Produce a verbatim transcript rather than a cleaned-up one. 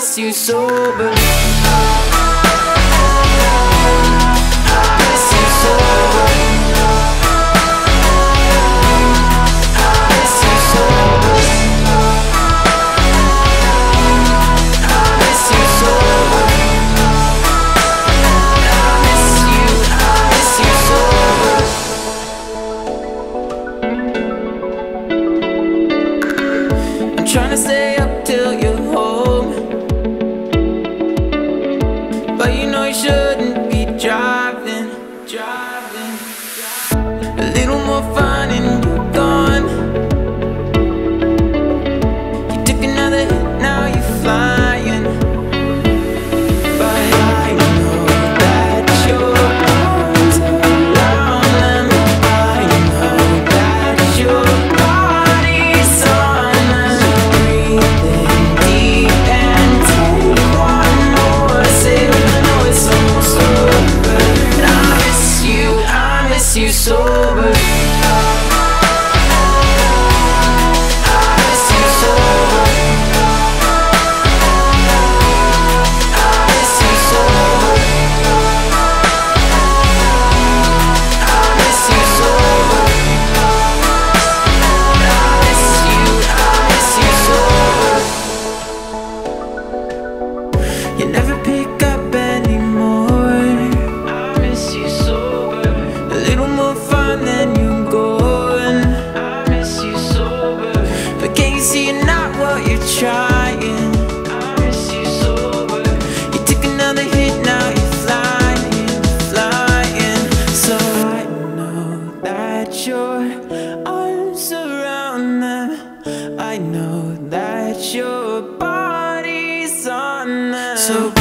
miss you soberly. I miss you soberly. I miss you soberly. I miss you soberly. I miss you, I miss you soberly. I'm trying to stay up till you. Shouldn't be driving, driving, driving. A little more fun and you're gone. You took another hit, now you're flying. But I know that your arms are around them. I know that your body's on them. So breathe in deep and take one more sip. I miss you soberly. I miss you soberly. I miss you soberly. I miss you soberly. I miss you, I miss you soberly. You never pick up anymore. I miss you soberly. A little more fun than you're going. I miss you sober. But can you see you're not what you're trying? I miss you sober. You took another hit, now you're flying, flying. So I know that your arms around them. I know that your body's on them. So